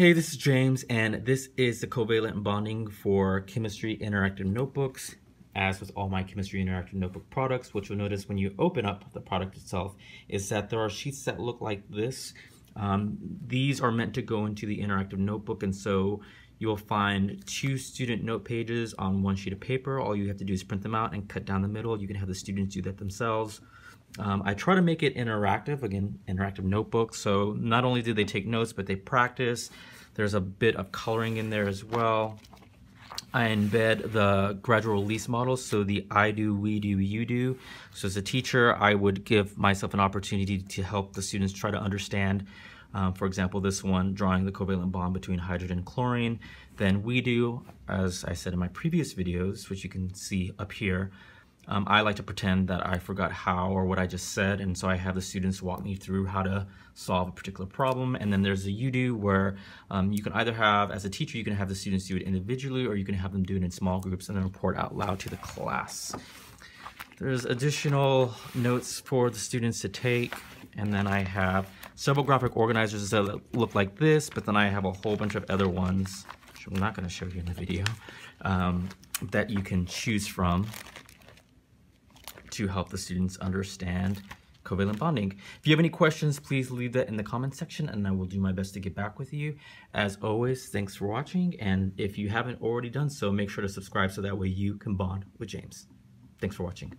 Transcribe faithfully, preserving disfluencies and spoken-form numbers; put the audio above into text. Hey, this is James, and this is the Covalent Bonding for Chemistry Interactive Notebooks, as with all my Chemistry Interactive Notebook products. What you'll notice when you open up the product itself is that there are sheets that look like this. Um, these are meant to go into the interactive notebook, and so you'll find two student note pages on one sheet of paper. All you have to do is print them out and cut down the middle. You can have the students do that themselves. Um, I try to make it interactive, again, interactive notebook, so not only do they take notes, but they practice. There's a bit of coloring in there as well. I embed the gradual release model, so the I do, we do, you do. So as a teacher, I would give myself an opportunity to help the students try to understand, um, for example, this one, drawing the covalent bond between hydrogen and chlorine. Then we do, as I said in my previous videos, which you can see up here, Um, I like to pretend that I forgot how or what I just said, and so I have the students walk me through how to solve a particular problem. And then there's a you do, where um, you can either have, as a teacher, you can have the students do it individually, or you can have them do it in small groups and then report out loud to the class. There's additional notes for the students to take, and then I have several graphic organizers that look like this, but then I have a whole bunch of other ones, which I'm not going to show you in the video, um, that you can choose from to help the students understand covalent bonding. If you have any questions, please leave that in the comment section, and I will do my best to get back with you. As always, thanks for watching, and if you haven't already done so, make sure to subscribe so that way you can bond with James. Thanks for watching.